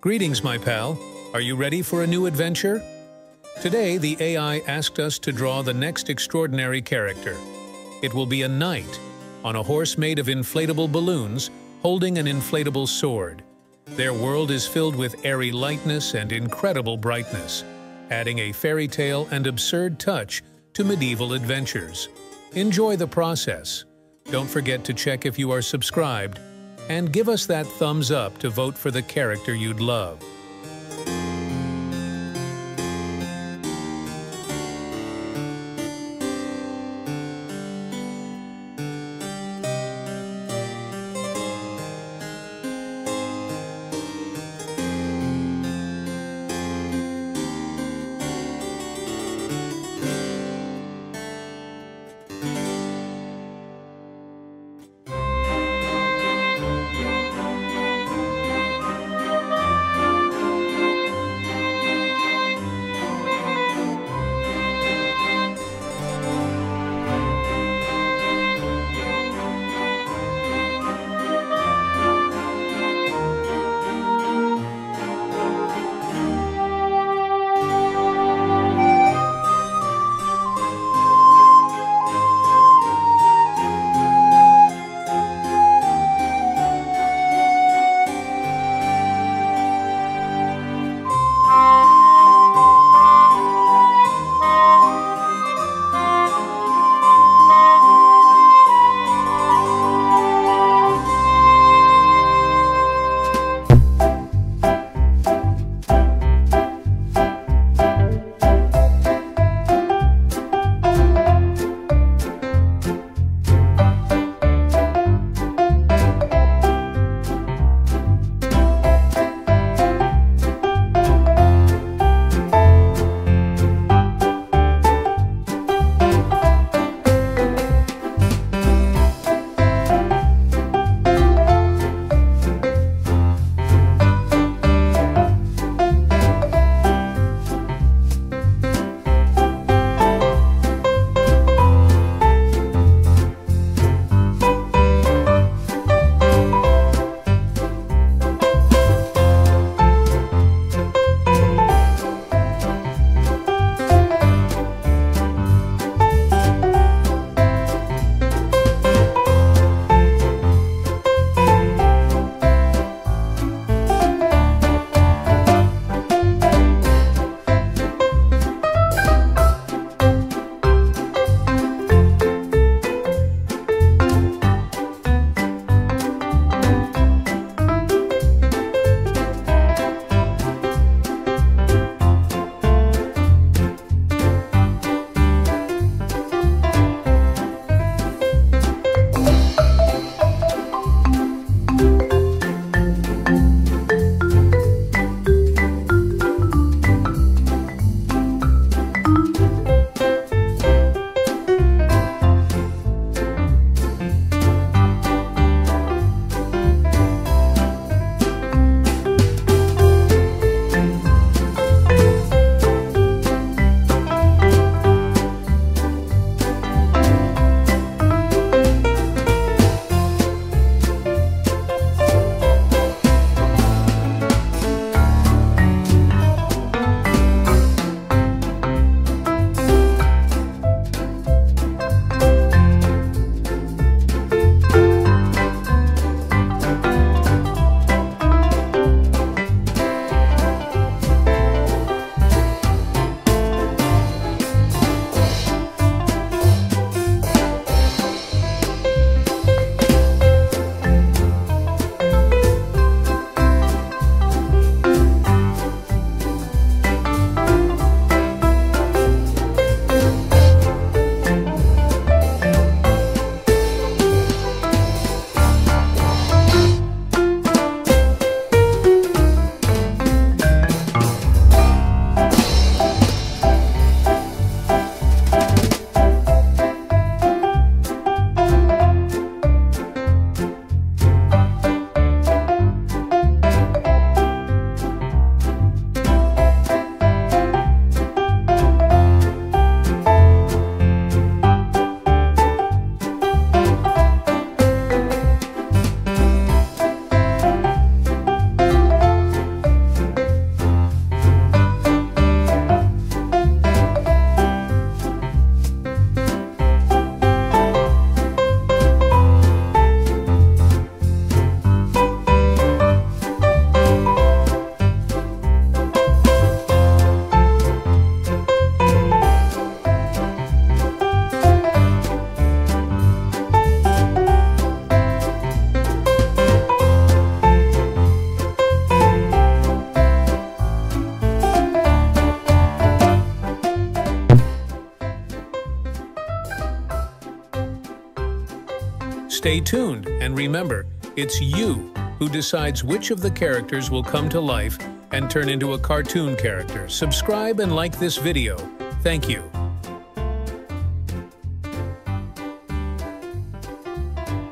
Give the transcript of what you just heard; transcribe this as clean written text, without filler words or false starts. Greetings, my pal. Are you ready for a new adventure? Today, the AI asked us to draw the next extraordinary character. It will be a knight on a horse made of inflatable balloons holding an inflatable sword. Their world is filled with airy lightness and incredible brightness, adding a fairy tale and absurd touch to medieval adventures. Enjoy the process. Don't forget to check if you are subscribed, and give us that thumbs up to vote for the character you'd love. Stay tuned, and remember, it's you who decides which of the characters will come to life and turn into a cartoon character. Subscribe and like this video. Thank you.